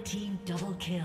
Red team double kill.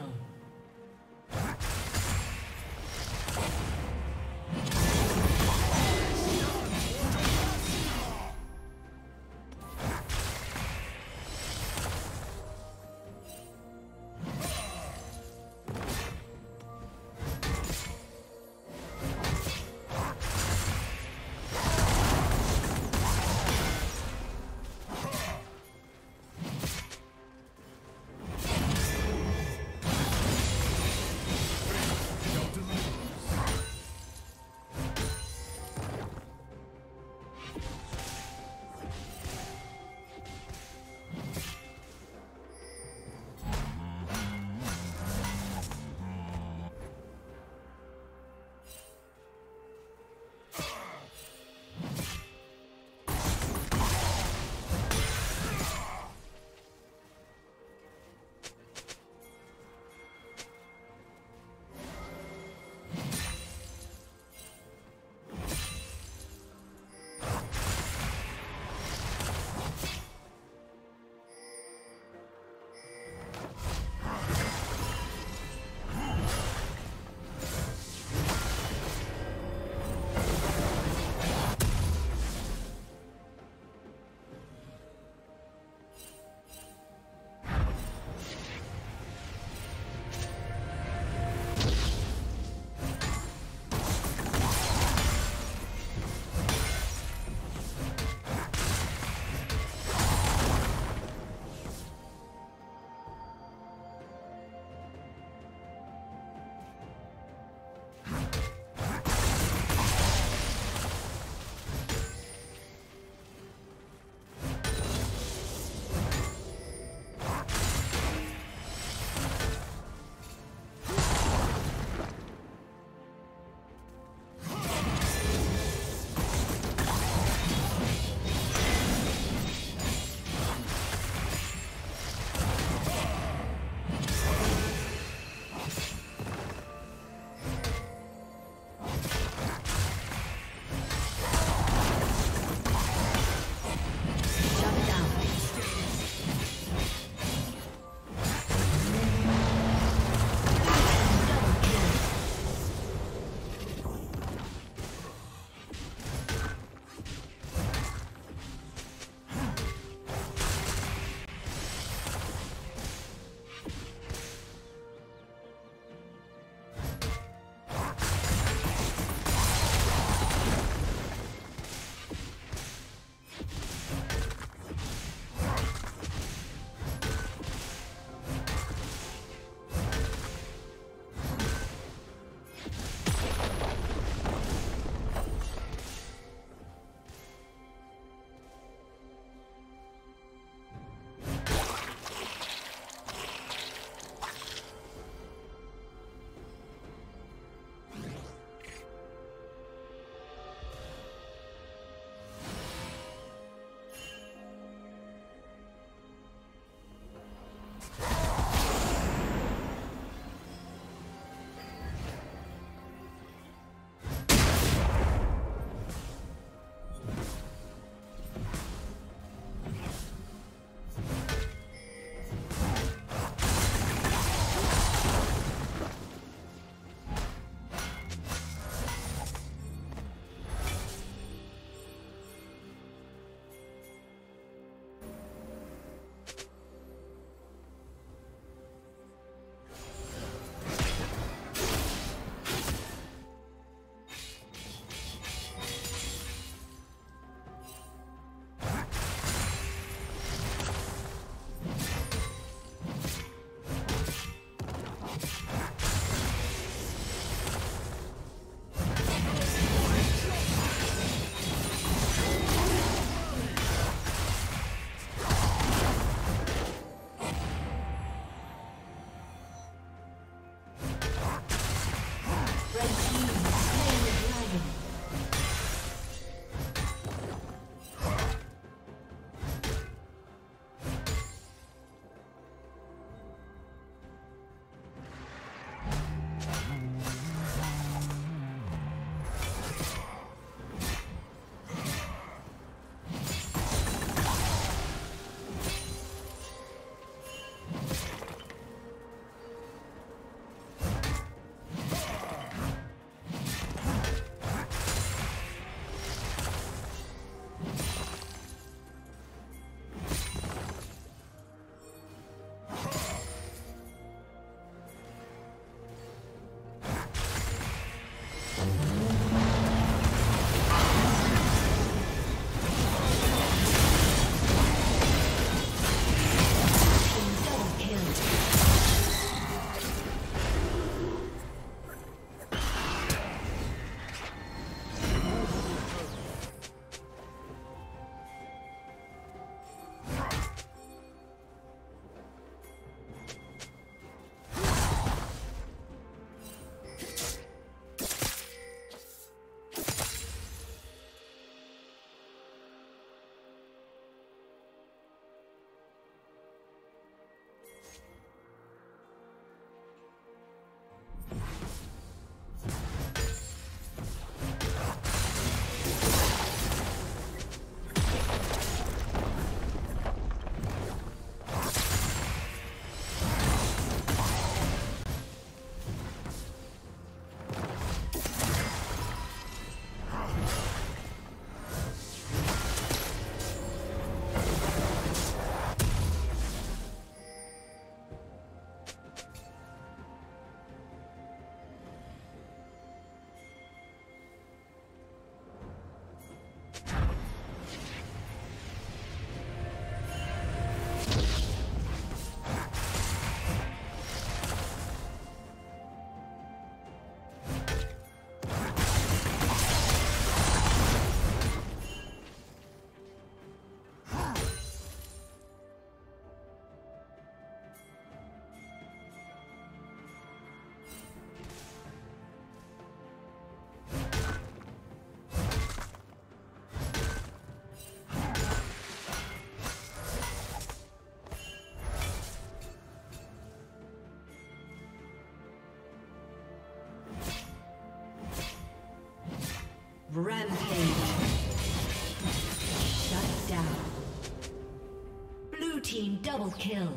Double kill.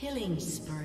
Killing spree.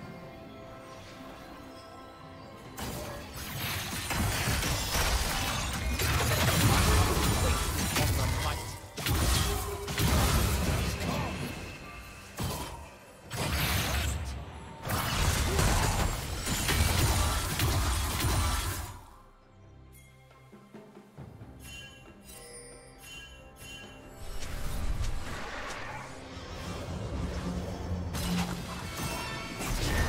Yeah.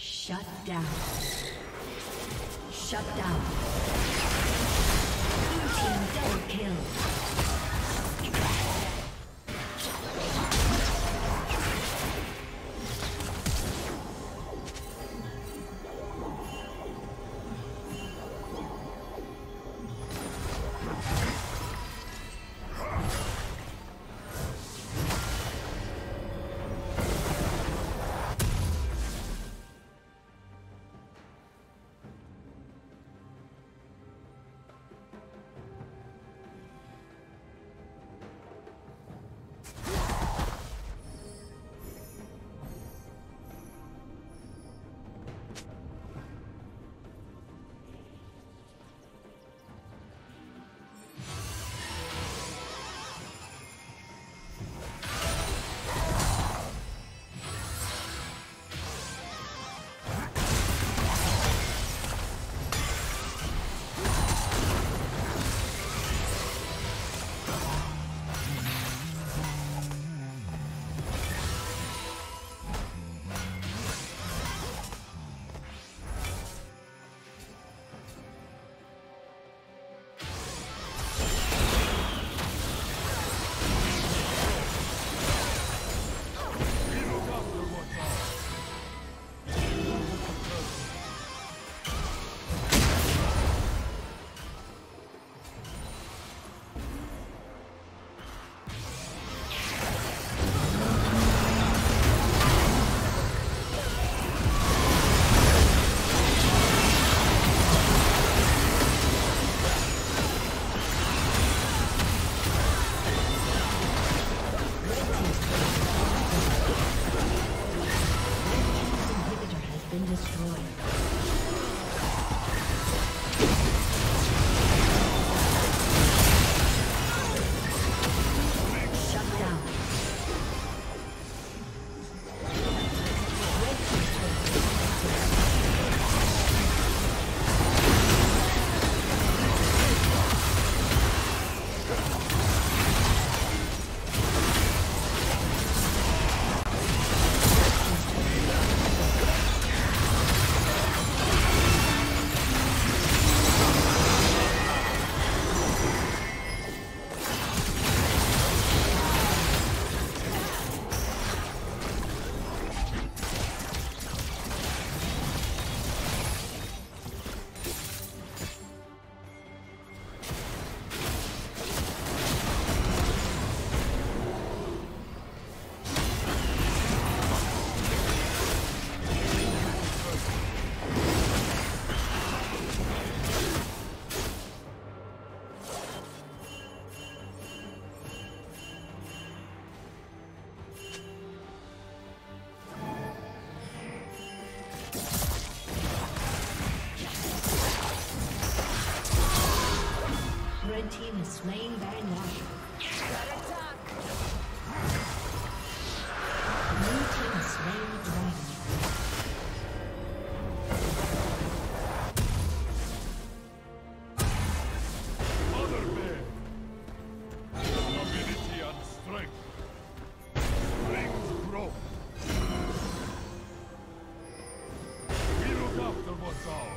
Shut down. Shut down. Blue team double kill. Slain Baron Nashor. New team slain Dragon. Other men, nobility and strength. Strength broke. We look after what's ours.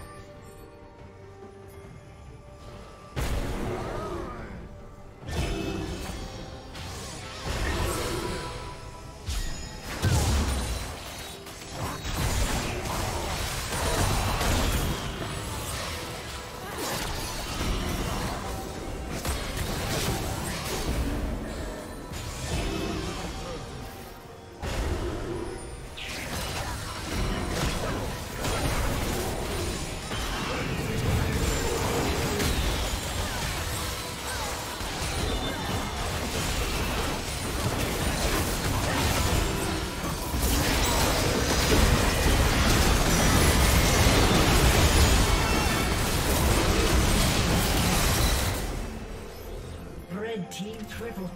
Team triple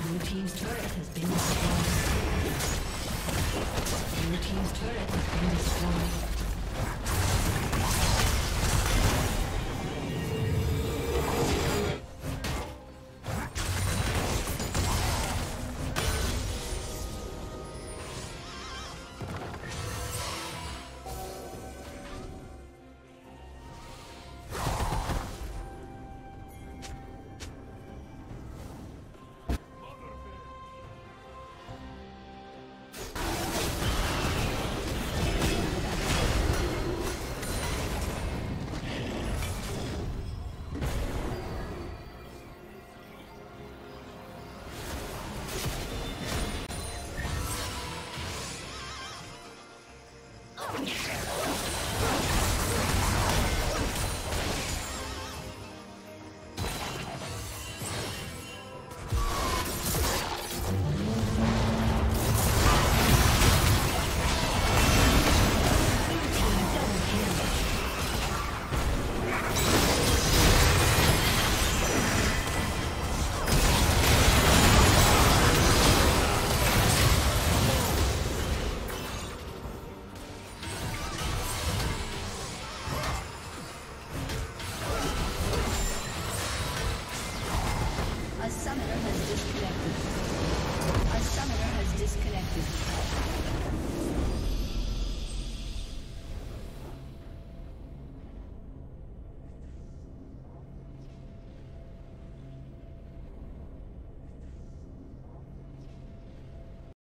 Blue team's turret has been destroyed. Blue team's turret has been destroyed. Yeah.